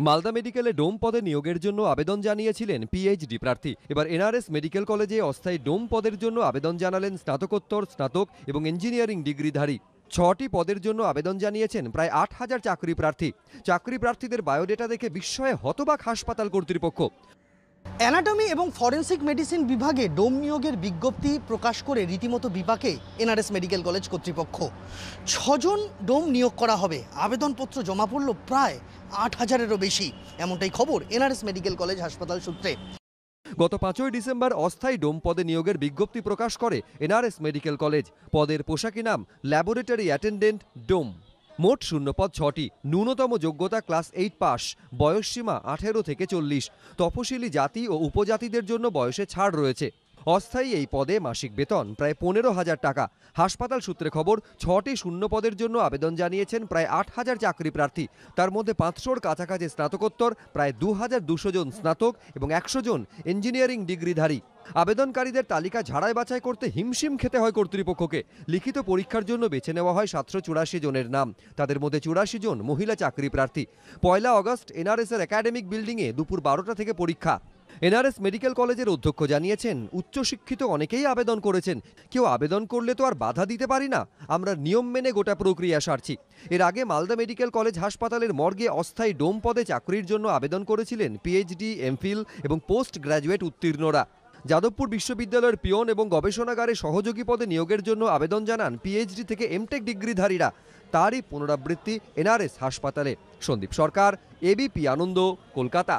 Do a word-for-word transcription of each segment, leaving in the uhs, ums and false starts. मालदा मेडिकले डोम पदे नियोगेर जोन्नो आवेदन जानिएछिलेन पीएचडी प्रार्थी। एबार एनआरएस मेडिकल कलेजे अस्थायी डोम पदेर जोन्नो आवेदन जानालेन स्नातकोत्तर, स्नातक एबं इंजिनियारिंग डिग्रीधारी। छटी पदेर जोन्नो आवेदन जानिएछेन प्राय आठ हज़ार चाकरी प्रार्थी। चाकरी प्रार्थीदेर बायोडेटा देखे बिस्मये हतबाक हासपाताल कर्तृपक्ष। অ্যানাটমি এবং ফরেন্সিক মেডিসিন বিভাগে ডোম নিয়োগের বিজ্ঞপ্তি প্রকাশ করে রীতিমতো বিপাকে এনআরএস মেডিকেল কলেজ কর্তৃপক্ষ। ছজন ডোম নিয়োগ করা হবে, আবেদনপত্র জমা পড়ল প্রায় আট হাজারেরও বেশি, এমনটাই খবর এনআরএস মেডিকেল কলেজ হাসপাতাল সূত্রে। গত পাঁচই ডিসেম্বর অস্থায়ী ডোম পদে নিয়োগের বিজ্ঞপ্তি প্রকাশ করে এনআরএস মেডিকেল কলেজ। পদের পোশাকি নাম ল্যাবরেটরি অ্যাটেন্ডেন্ট ডোম। মোট শূন্যপদ ছটি, ন্যূনতম যোগ্যতা ক্লাস এইট পাস, বয়সসীমা আঠেরো থেকে চল্লিশ, তপশিলি জাতি ও উপজাতিদের জন্য বয়সে ছাড় রয়েছে। অস্থায়ী এই পদে মাসিক বেতন প্রায় পনেরো হাজার টাকা। হাসপাতাল সূত্রে খবর, ছটি শূন্য পদের জন্য আবেদন জানিয়েছেন প্রায় আট হাজার চাকরি প্রার্থী। তার মধ্যে পাঁচশোর কাছাকাছি স্নাতকোত্তর, প্রায় দু হাজার দুশো জন স্নাতক এবং একশো জন ইঞ্জিনিয়ারিং ডিগ্রিধারী। আবেদনকারীদের তালিকা ঝাড়াই বাছাই করতে হিমশিম খেতে হয় কর্তৃপক্ষকে। লিখিত পরীক্ষার জন্য বেছে নেওয়া হয় সাতশো চুরাশি জনের নাম, তাদের মধ্যে চুরাশি জন মহিলা চাকরি প্রার্থী। পয়লা অগস্ট এনআরএস এর একাডেমিক বিল্ডিংয়ে দুপুর বারোটা থেকে পরীক্ষা। এনআরএস মেডিকেল কলেজের অধ্যক্ষ জানিয়েছেন, উচ্চশিক্ষিত অনেকেই আবেদন করেছেন, কেউ আবেদন করলে তো আর বাধা দিতে পারি না, আমরা নিয়ম মেনে গোটা প্রক্রিয়া সারছি। এর আগে মালদা মেডিকেল কলেজ হাসপাতালের মর্গে অস্থায়ী ডোম পদে চাকরির জন্য আবেদন করেছিলেন পিএইচডি, এমফিল এবং পোস্ট গ্র্যাজুয়েট উত্তীর্ণরা। যাদবপুর বিশ্ববিদ্যালয়ের পিয়ন এবং গবেষণাগারে সহযোগী পদে নিয়োগের জন্য আবেদন জানান পিএইচডি থেকে এমটেক ডিগ্রিধারীরা। তারই পুনরাবৃত্তি এনআরএস হাসপাতালে। সন্দীপ সরকার, এবিপি আনন্দ, কলকাতা।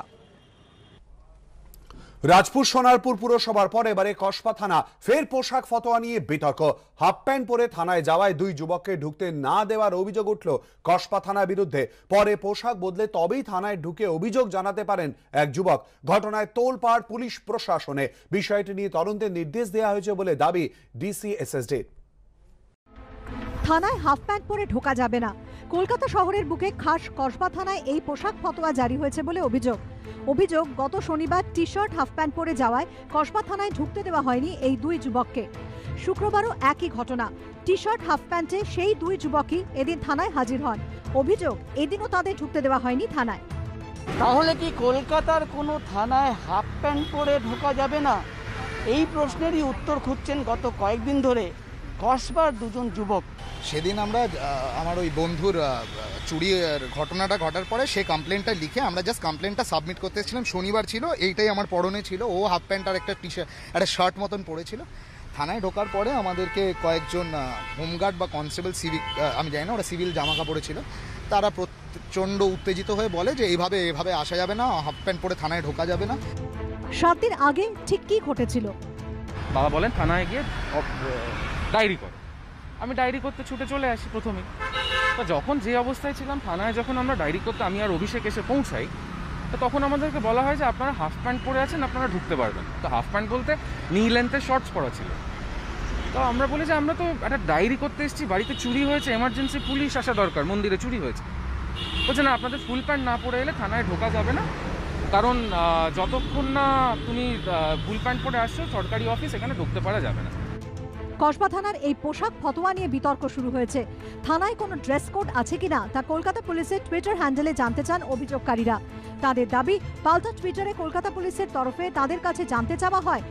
রাজপুর-সোনারপুর পুরসভার পর এবারে কসবা থানা ফের পোশাক ফতোয়া নিয়ে বিতর্ক। হাফ প্যান্ট পরে থানায় যাওয়ায় দুই যুবককে ঢুকতে না দেওয়ার অভিযোগ উঠল কসবা থানার বিরুদ্ধে। পরে পোশাক বদলে তবেই থানায় ঢুকে অভিযোগ জানাতে পারেন এক যুবক। ঘটনায় তোলপাড় পুলিশ প্রশাসনে। বিষয়টি নিয়ে তদন্তের নির্দেশ দেওয়া হয়েছে বলে দাবি ডিসি এসএসডি। থানায় হাফ প্যান্ট পরে ঢোকা যাবে না, কলকাতা শহরের বুকে খাস কসবা থানায় এই পোশাক ফতোয়া জারি হয়েছে বলে অভিযোগ। অভিযোগ, গত শনিবার টি শার্ট হাফ প্যান্ট পরে যাওয়ায় কসবা থানায় ঢুকতে দেওয়া হয়নি এই দুই যুবককে। শুক্রবারও একই ঘটনা, টি শার্ট হাফ প্যান্টে সেই দুই যুবকই এদিন থানায় হাজির হন। অভিযোগ, এদিনও তাদের ঢুকতে দেওয়া হয়নি থানায়। তাহলে কি কলকাতার কোনো থানায় হাফ প্যান্ট পরে ঢোকা যাবে না? এই প্রশ্নেরই উত্তর খুঁজছেন গত কয়েকদিন ধরে কসবার দুজন যুবক। সেদিন আমরা আমার ওই বন্ধুর চুরির ঘটনাটা ঘটার পরে সে কমপ্লেনটা লিখে আমরা জাস্ট কমপ্লেনটা সাবমিট করতে এসেছিলাম। শনিবার ছিল, এইটাই আমার পরনে ছিল। ও হাফ প্যান্ট আর একটা টি শার্ট, একটা শার্ট মতন পরেছিল। থানায় ঢোকার পরে আমাদেরকে কয়েকজন হোমগার্ড বা কনস্টেবল, সিভিক আমি জানি না, ওরা সিভিল জামা কাপড়ে ছিল, তারা প্রচণ্ড উত্তেজিত হয়ে বলে যে এইভাবে এভাবে আসা যাবে না, হাফ প্যান্ট পরে থানায় ঢোকা যাবে না। সাত দিন আগে ঠিক কী ঘটেছিল? বাবা বলেন থানায় গিয়ে ডায়েরি করে। আমি ডায়েরি করতে ছুটে চলে আসি প্রথমে। যখন যে অবস্থায় ছিলাম থানায়, যখন আমরা ডায়েরি করতে আমি আর অভিষেক এসে পৌঁছাই, তো তখন আমাদেরকে বলা হয় যে আপনারা হাফ প্যান্ট পরে আছেন, আপনারা ঢুকতে পারবেন। তো হাফ প্যান্ট বলতে নি লেন্থের শর্টস পরা ছিল। তো আমরা বলি যে আমরা তো একটা ডায়েরি করতে এসেছি, বাড়িতে চুরি হয়েছে, এমার্জেন্সি পুলিশ আসা দরকার, মন্দিরে চুরি হয়েছে। বলছে না, আপনাদের ফুল প্যান্ট না পরে এলে থানায় ঢোকা যাবে না, কারণ যতক্ষণ না তুমি ফুল প্যান্ট পরে আসছো সরকারি অফিস, এখানে ঢুকতে পারা যাবে না। কসবা থানার এই পোশাক ফতোয়া নিয়ে বিতর্ক শুরু হয়েছে। থানায় কোনো ড্রেস কোড আছে কিনা তা কলকাতা পুলিশের টুইটার হ্যান্ডেলে জানতে চান অভিযোগকারীরা। তাদের দাবি, পাল্টা টুইটারে কলকাতা পুলিশের তরফে তাদের কাছে জানতে চাওয়া হয়,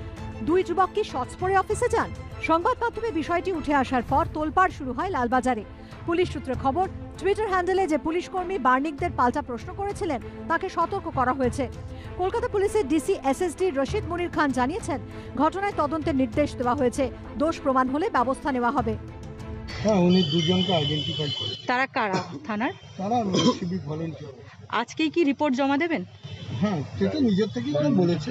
দুই যুবক কি শর্টস পরে অফিসে যান? সংবাদ মাধ্যমে বিষয়টি উঠে আসার পর তোলপাড় শুরু হয় লালবাজারে। পুলিশ সূত্রে খবর, টুইটার হ্যান্ডেলে যে পুলিশ কর্মী বার্নিকদের পাল্টা প্রশ্ন করেছিলেন তাকে সতর্ক করা হয়েছে। কলকাতা পুলিশের ডিসি এসএসডি রশিদ মুনির খান জানিয়েছেন, ঘটনায় তদন্তের নির্দেশ দেওয়া হয়েছে, দোষ প্রমাণ হলে ব্যবস্থা নেওয়া হবে। হ্যাঁ, উনি দুজনকে আইডেন্টিফাই করেন। তারা কারা থানার? তারা সিভিক ভলান্টিয়ার। আজকেই কি রিপোর্ট জমা দেবেন? হ্যাঁ, সেটা নিজের থেকেই বলেছে।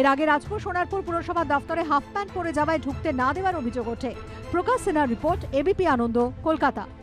এর আগে রাজপুর সোনারপুর পুরসভা দফতরে হাফ প্যান্ট পরে যাওয়ায় ঢুকতে না দেওয়ার অভিযোগ ওঠে। প্রকাশ সেনার রিপোর্ট, এবিপি আনন্দ, কলকাতা।